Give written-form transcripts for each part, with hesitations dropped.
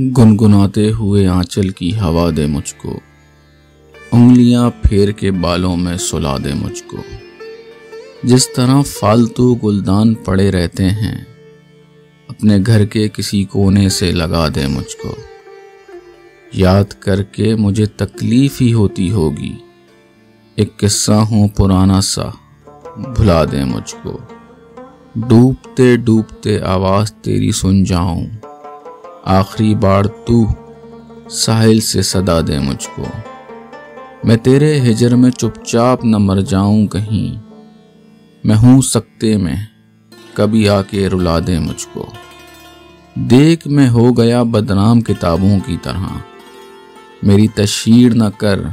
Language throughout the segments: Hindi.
गुनगुनाते हुए आंचल की हवा दे मुझको, उंगलियां फेर के बालों में सुला दे मुझको। जिस तरह फालतू गुलदान पड़े रहते हैं, अपने घर के किसी कोने से लगा दे मुझको। याद करके मुझे तकलीफ ही होती होगी, एक किस्सा हो पुराना सा, भुला दे मुझको। डूबते डूबते आवाज़ तेरी सुन जाऊं, आखिरी बार तू साहिल से सदा दे मुझको। मैं तेरे हिजर में चुपचाप न मर जाऊं कहीं, मैं हूं सकते में, कभी आके रुला दे मुझको। देख मैं हो गया बदनाम किताबों की तरह, मेरी तशहीर न कर,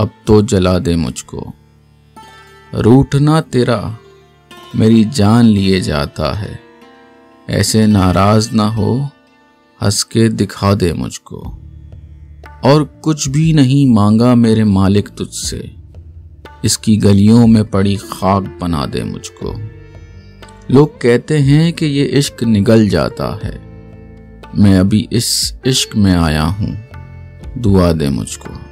अब तो जला दे मुझको। रूठना तेरा मेरी जान लिए जाता है, ऐसे नाराज ना हो, हंस के दिखा दे मुझको। और कुछ भी नहीं मांगा मेरे मालिक तुझसे, इसकी गलियों में पड़ी खाक बना दे मुझको। लोग कहते हैं कि ये इश्क निगल जाता है, मैं अभी इस इश्क में आया हूँ, दुआ दे मुझको।